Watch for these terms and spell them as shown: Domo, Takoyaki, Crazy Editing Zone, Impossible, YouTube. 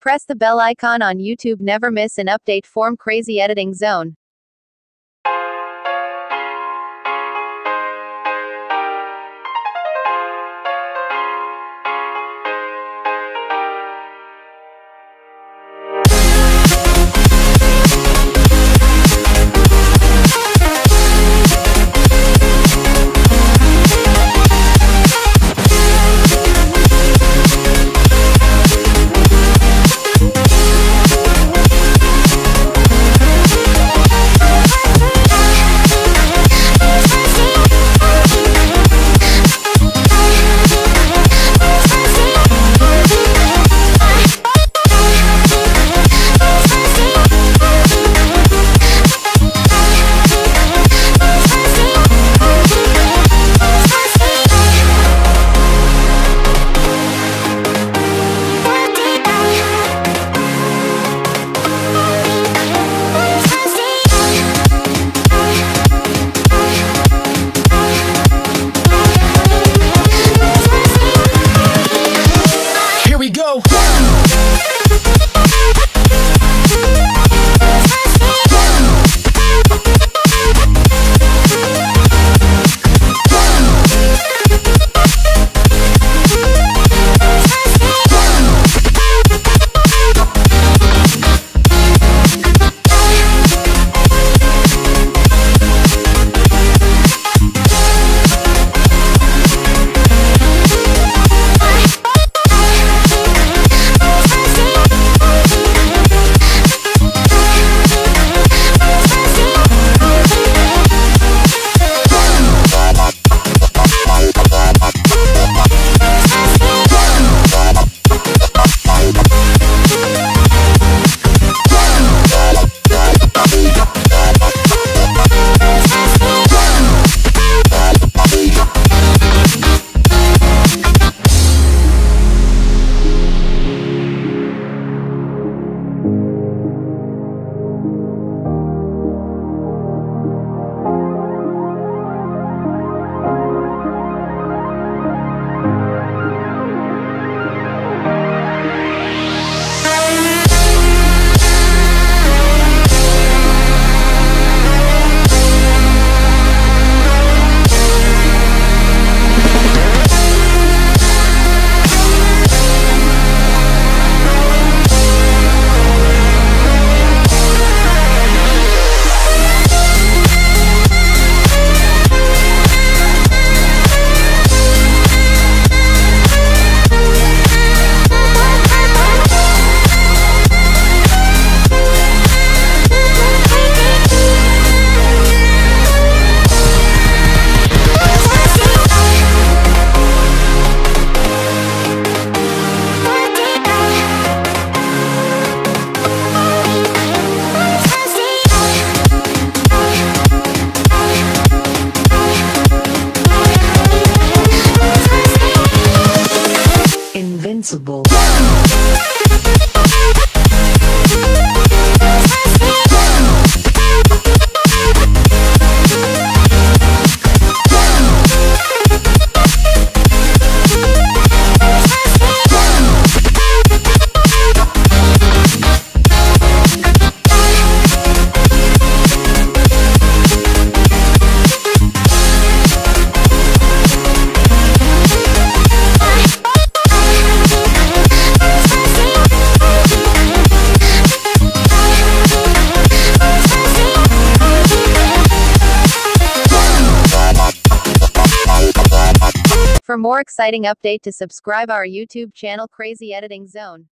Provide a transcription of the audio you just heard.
Press the bell icon on YouTube. Never miss an update from Crazy Editing Zone. Invincible. For more exciting update to subscribe our YouTube channel Crazy Editing Zone.